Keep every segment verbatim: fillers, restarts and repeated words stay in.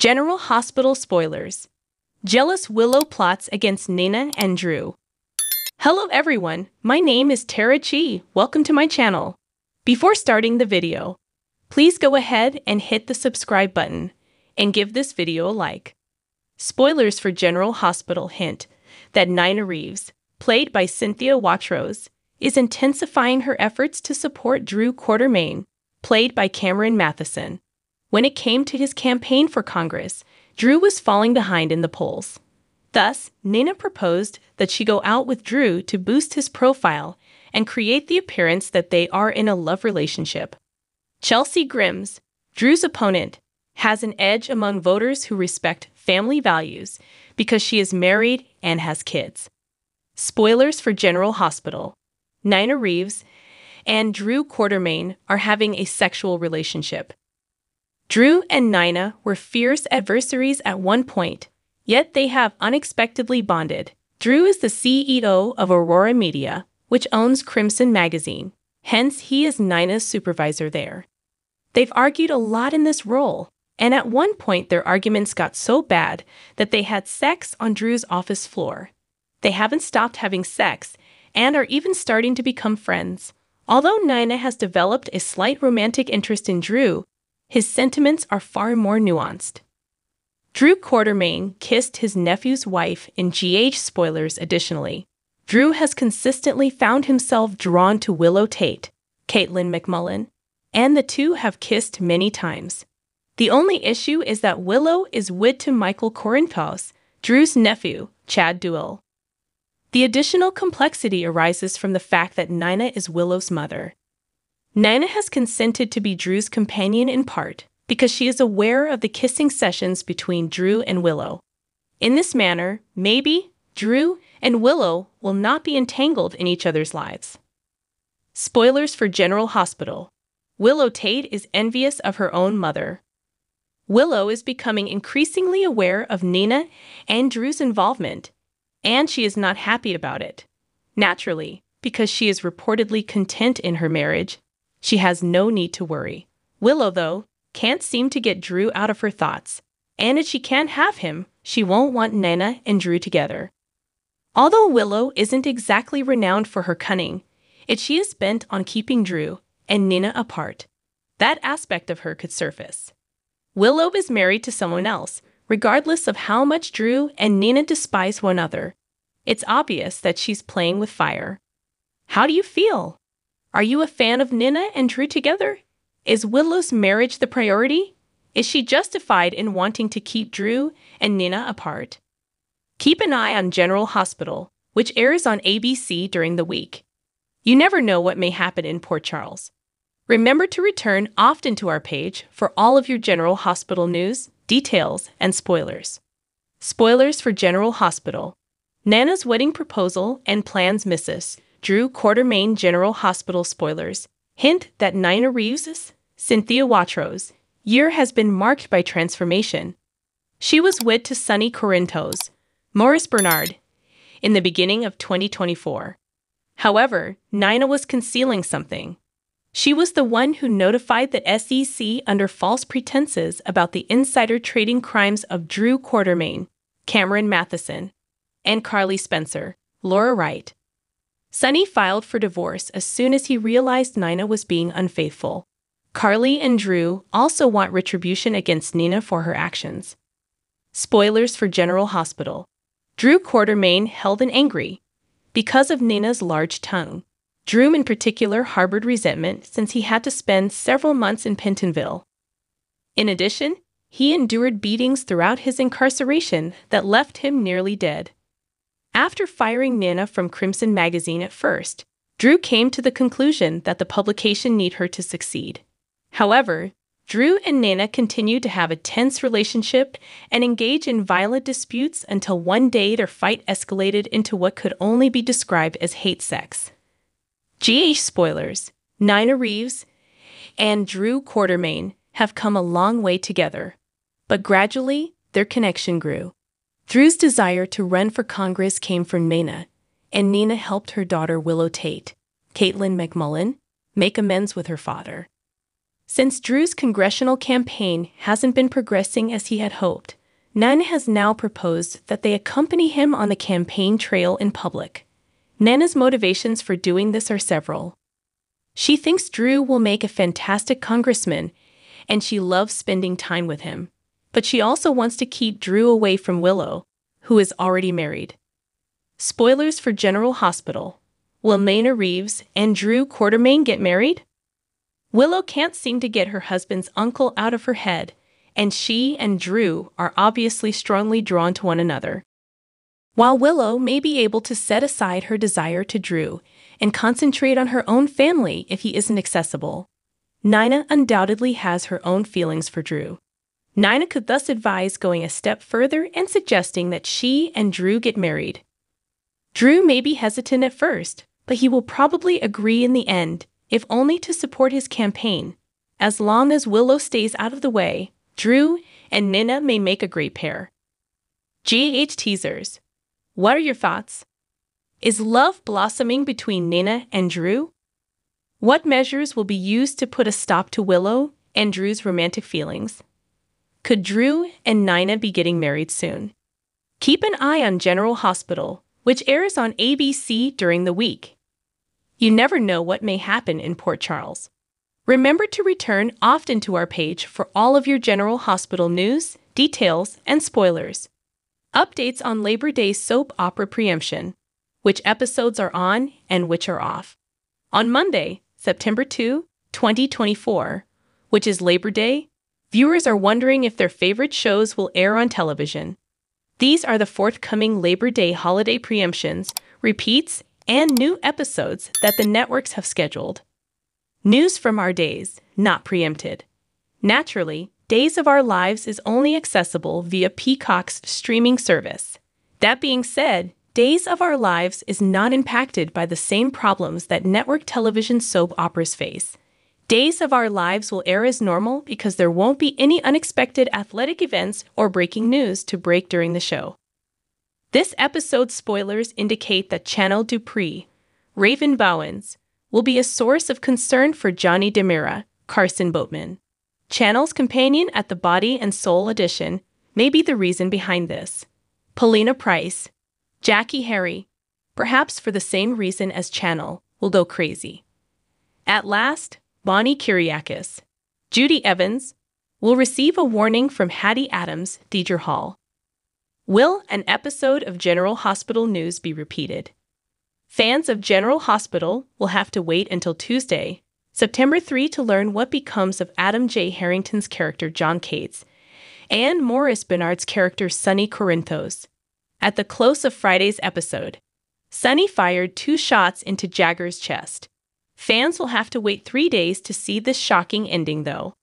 General Hospital spoilers. Jealous Willow plots against Nina and Drew. Hello everyone, my name is Tara Chi. Welcome to my channel. Before starting the video, please go ahead and hit the subscribe button and give this video a like. Spoilers for General Hospital hint that Nina Reeves, played by Cynthia Watros, is intensifying her efforts to support Drew Quartermaine, played by Cameron Mathison. When it came to his campaign for Congress, Drew was falling behind in the polls. Thus, Nina proposed that she go out with Drew to boost his profile and create the appearance that they are in a love relationship. Chelsea Grimes, Drew's opponent, has an edge among voters who respect family values because she is married and has kids. Spoilers for General Hospital. Nina Reeves and Drew Quartermaine are having a sexual relationship. Drew and Nina were fierce adversaries at one point, yet they have unexpectedly bonded. Drew is the C E O of Aurora Media, which owns Crimson Magazine. Hence, he is Nina's supervisor there. They've argued a lot in this role, and at one point their arguments got so bad that they had sex on Drew's office floor. They haven't stopped having sex and are even starting to become friends. Although Nina has developed a slight romantic interest in Drew, his sentiments are far more nuanced. Drew Quartermaine kissed his nephew's wife in G H spoilers. Additionally, Drew has consistently found himself drawn to Willow Tate, Katelyn MacMullen, and the two have kissed many times. The only issue is that Willow is wed to Michael Corinthos, Drew's nephew, Chad Duell. The additional complexity arises from the fact that Nina is Willow's mother. Nina has consented to be Drew's companion in part because she is aware of the kissing sessions between Drew and Willow. In this manner, maybe Drew and Willow will not be entangled in each other's lives. Spoilers for General Hospital. Willow Tate is envious of her own mother. Willow is becoming increasingly aware of Nina and Drew's involvement, and she is not happy about it. Naturally, because she is reportedly content in her marriage, she has no need to worry. Willow, though, can't seem to get Drew out of her thoughts, and if she can't have him, she won't want Nina and Drew together. Although Willow isn't exactly renowned for her cunning, yet she is bent on keeping Drew and Nina apart. That aspect of her could surface. Willow is married to someone else, regardless of how much Drew and Nina despise one another. It's obvious that she's playing with fire. How do you feel? Are you a fan of Nina and Drew together? Is Willow's marriage the priority? Is she justified in wanting to keep Drew and Nina apart? Keep an eye on General Hospital, which airs on A B C during the week. You never know what may happen in Port Charles. Remember to return often to our page for all of your General Hospital news, details, and spoilers. Spoilers for General Hospital. Nina's wedding proposal and plans misses. Drew Quartermaine General Hospital spoilers. Hint that Nina Reeves' Cynthia Watros' year has been marked by transformation. She was wed to Sonny Corinthos, Maurice Benard, in the beginning of twenty twenty-four. However, Nina was concealing something. She was the one who notified the S E C under false pretenses about the insider trading crimes of Drew Quartermaine, Cameron Mathison, and Carly Spencer, Laura Wright. Sonny filed for divorce as soon as he realized Nina was being unfaithful. Carly and Drew also want retribution against Nina for her actions. Spoilers for General Hospital. Drew Quartermaine held and angry because of Nina's large tongue. Drew in particular harbored resentment since he had to spend several months in Pentonville. In addition, he endured beatings throughout his incarceration that left him nearly dead. After firing Nina from Crimson Magazine at first, Drew came to the conclusion that the publication needed her to succeed. However, Drew and Nina continued to have a tense relationship and engage in violent disputes until one day their fight escalated into what could only be described as hate sex. G H spoilers. Nina Reeves and Drew Quartermaine have come a long way together, but gradually their connection grew. Drew's desire to run for Congress came from Nina, and Nina helped her daughter Willow Tate, Katelyn MacMullen, make amends with her father. Since Drew's congressional campaign hasn't been progressing as he had hoped, Nana has now proposed that they accompany him on the campaign trail in public. Nana's motivations for doing this are several. She thinks Drew will make a fantastic congressman, and she loves spending time with him. But she also wants to keep Drew away from Willow, who is already married. Spoilers for General Hospital. Will Nina Reeves and Drew Quartermaine get married? Willow can't seem to get her husband's uncle out of her head, and she and Drew are obviously strongly drawn to one another. While Willow may be able to set aside her desire to Drew and concentrate on her own family if he isn't accessible, Nina undoubtedly has her own feelings for Drew. Nina could thus advise going a step further and suggesting that she and Drew get married. Drew may be hesitant at first, but he will probably agree in the end, if only to support his campaign. As long as Willow stays out of the way, Drew and Nina may make a great pair. G H teasers. What are your thoughts? Is love blossoming between Nina and Drew? What measures will be used to put a stop to Willow and Drew's romantic feelings? Could Drew and Nina be getting married soon? Keep an eye on General Hospital, which airs on A B C during the week. You never know what may happen in Port Charles. Remember to return often to our page for all of your General Hospital news, details, and spoilers. Updates on Labor Day soap opera preemption, which episodes are on and which are off. On Monday, September second, twenty twenty-four, which is Labor Day, viewers are wondering if their favorite shows will air on television. These are the forthcoming Labor Day holiday preemptions, repeats, and new episodes that the networks have scheduled. News from our days, not preempted. Naturally, Days of Our Lives is only accessible via Peacock's streaming service. That being said, Days of Our Lives is not impacted by the same problems that network television soap operas face. Days of Our Lives will air as normal because there won't be any unexpected athletic events or breaking news to break during the show. This episode's spoilers indicate that Chanel Dupree, Raven Bowens, will be a source of concern for Johnny DiMera, Carson Boatman. Chanel's companion at the Body and Soul edition may be the reason behind this. Paulina Price, Jackie Harry, perhaps for the same reason as Chanel, will go crazy. At last, Bonnie Kuriakis, Judy Evans, will receive a warning from Hattie Adams, Deidre Hall. Will an episode of General Hospital News be repeated? Fans of General Hospital will have to wait until Tuesday, September third, to learn what becomes of Adam J. Harrington's character John Cates and Maurice Benard's character Sonny Corinthos. At the close of Friday's episode, Sonny fired two shots into Jagger's chest. Fans will have to wait three days to see this shocking ending, though.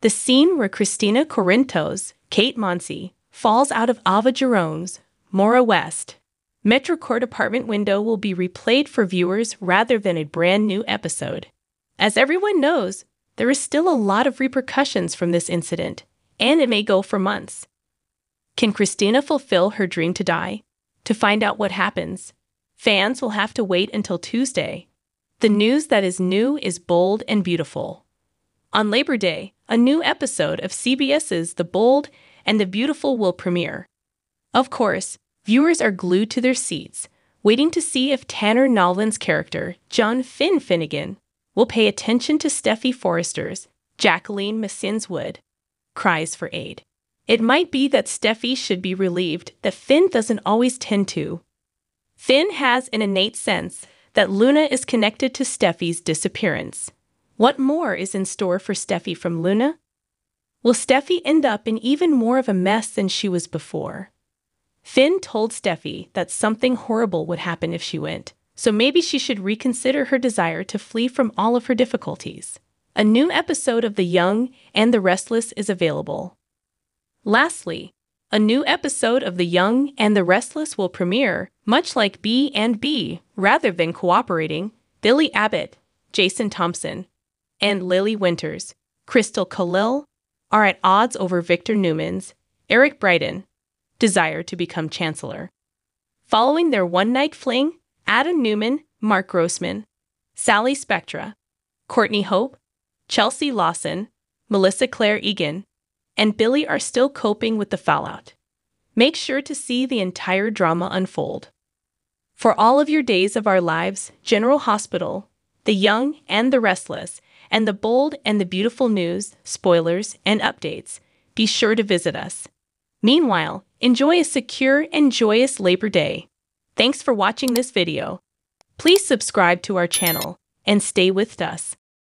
The scene where Christina Corinthos, Kate Monsey, falls out of Ava Jerome's, Mora West, MetroCorp apartment window will be replayed for viewers rather than a brand new episode. As everyone knows, there is still a lot of repercussions from this incident, and it may go for months. Can Christina fulfill her dream to die? To find out what happens, fans will have to wait until Tuesday. The news that is new is Bold and Beautiful. On Labor Day, a new episode of C B S's The Bold and the Beautiful will premiere. Of course, viewers are glued to their seats, waiting to see if Tanner Nolan's character, John Finn Finnegan, will pay attention to Steffy Forrester's, Jacqueline Messinswood, cries for aid. It might be that Steffy should be relieved that Finn doesn't always tend to. Finn has an innate sense that Luna is connected to Steffy's disappearance. What more is in store for Steffy from Luna? Will Steffy end up in even more of a mess than she was before? Finn told Steffy that something horrible would happen if she went, so maybe she should reconsider her desire to flee from all of her difficulties. A new episode of The Young and the Restless is available. Lastly, a new episode of The Young and the Restless will premiere, much like B and B, rather than cooperating, Billy Abbott, Jason Thompson, and Lily Winters, Crystal Khalil, are at odds over Victor Newman's, Eric Brighton, desire to become chancellor. Following their one-night fling, Adam Newman, Mark Grossman, Sally Spectra, Courtney Hope, Chelsea Lawson, Melissa Claire Egan, and Billy are still coping with the fallout. Make sure to see the entire drama unfold. For all of your Days of Our Lives, General Hospital, The Young and the Restless, and The Bold and the Beautiful news, spoilers, and updates, be sure to visit us. Meanwhile, enjoy a secure and joyous Labor Day. Thanks for watching this video. Please subscribe to our channel and stay with us.